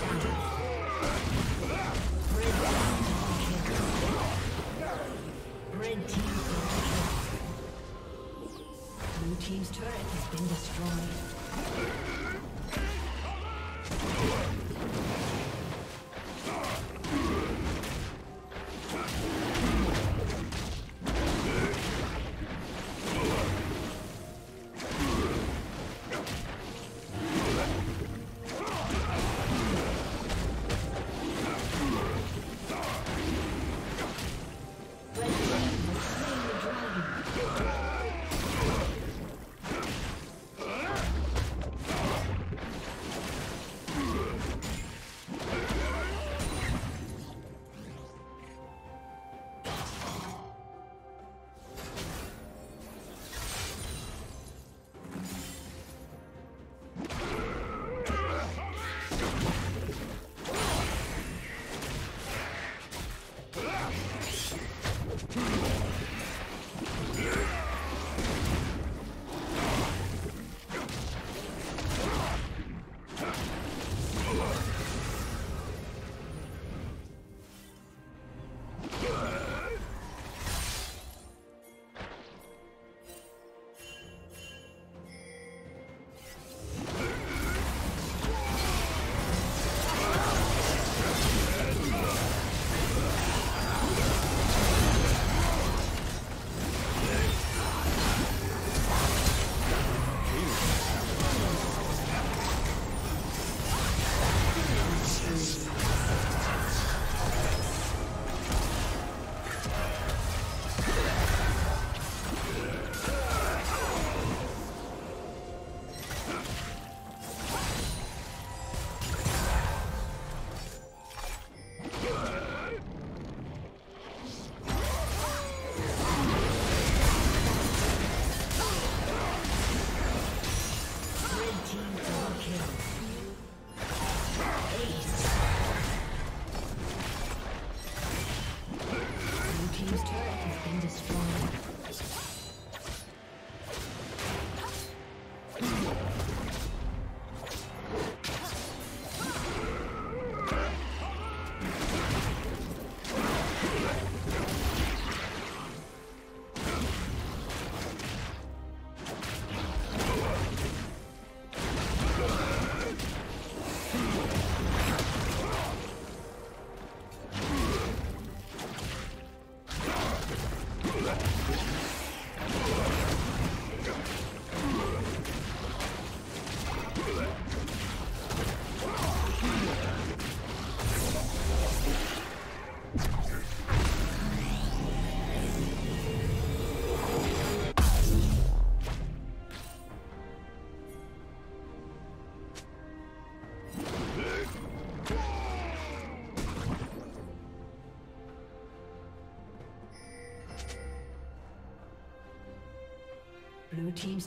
Team's turret has been destroyed. Blue team's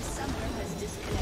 A summoner has disconnected.